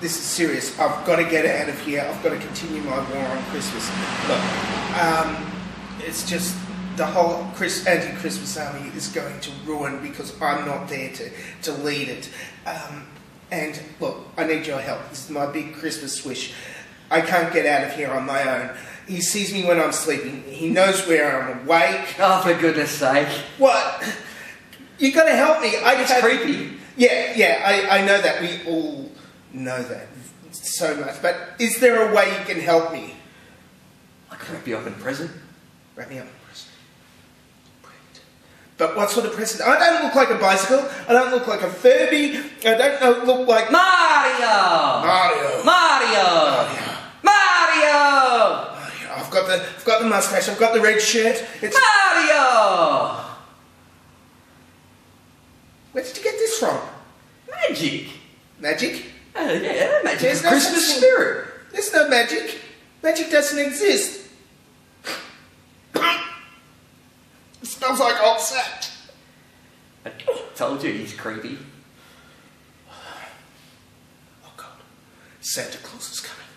this is serious. I've got to get out of here. I've got to continue my war on Christmas. Look, it's just the whole anti-Christmas army is going to ruin because I'm not there to lead it. And look, I need your help. This is my big Christmas wish. I can't get out of here on my own. He sees me when I'm sleeping. He knows where I'm awake. Oh, for goodness sake. What? You've got to help me. It's creepy. Yeah, yeah, I know that. We all know that so much. But is there a way you can help me? I can wrap you up in present. Wrap me up in present. But what sort of present? I don't look like a bicycle. I don't look like a Furby. I don't look like... Mario! Mario! Mario! Mario! Mario! I've got the mustache. I've got the red shirt. It's... Mario! Where did you get this from? Magic. Magic? Oh, yeah, magic. There's no Christmas spirit. There's no magic. Magic doesn't exist. It smells like old sack. I told you he's creepy. Oh, God. Santa Claus is coming.